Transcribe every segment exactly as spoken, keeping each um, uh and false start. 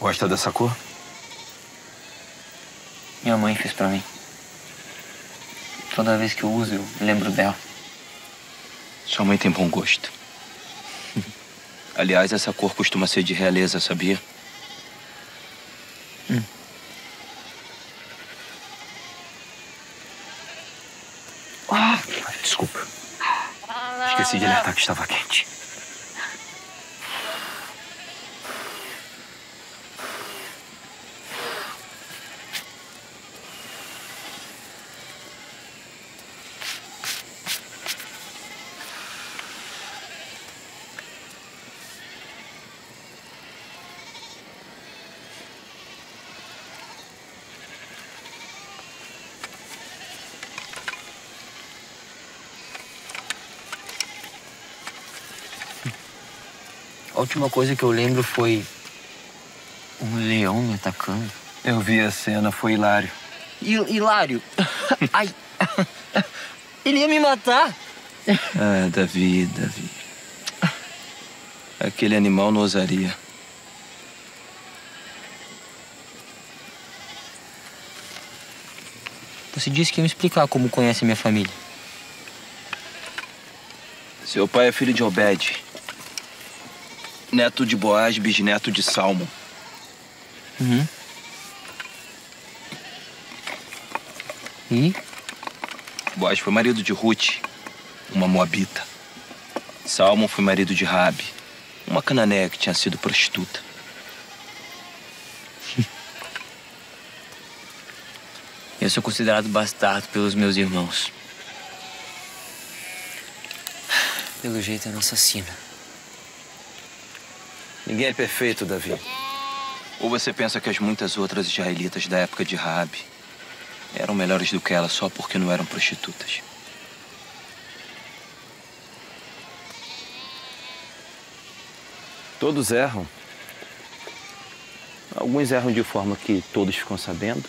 Gosta dessa cor? Minha mãe fez pra mim. Toda vez que eu uso, eu lembro dela. Sua mãe tem bom gosto. Aliás, essa cor costuma ser de realeza, sabia? Hum. Ah, desculpa. Esqueci de alertar que estava quente. A última coisa que eu lembro foi um leão me atacando. Eu vi a cena, foi Hilário. Hilário? Ai! Ele ia me matar! Ah, Davi, Davi. Aquele animal não ousaria. Você disse que ia me explicar como conhece minha família. Seu pai é filho de Obed. Neto de Boaz, bisneto de Salmo. Uhum. E? Boaz foi marido de Ruth, uma moabita. Salmo foi marido de Rahab, uma cananeia que tinha sido prostituta. Eu sou considerado bastardo pelos meus irmãos. Pelo jeito, eu não assassino. Ninguém é perfeito, Davi. Ou você pensa que as muitas outras israelitas da época de Rahab eram melhores do que ela só porque não eram prostitutas? Todos erram. Alguns erram de forma que todos ficam sabendo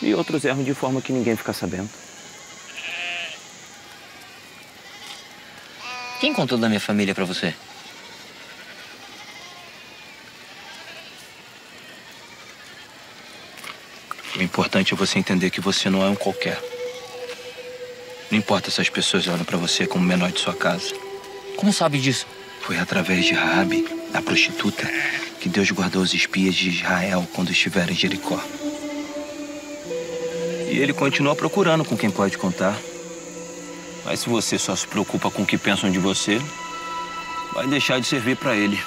e outros erram de forma que ninguém fica sabendo. Quem contou da minha família pra você? O importante é você entender que você não é um qualquer. Não importa se as pessoas olham pra você como menor de sua casa. Como sabe disso? Foi através de Rabi, a prostituta, que Deus guardou os espias de Israel quando estiveram em Jericó. E ele continua procurando com quem pode contar. Mas se você só se preocupa com o que pensam de você, vai deixar de servir pra ele.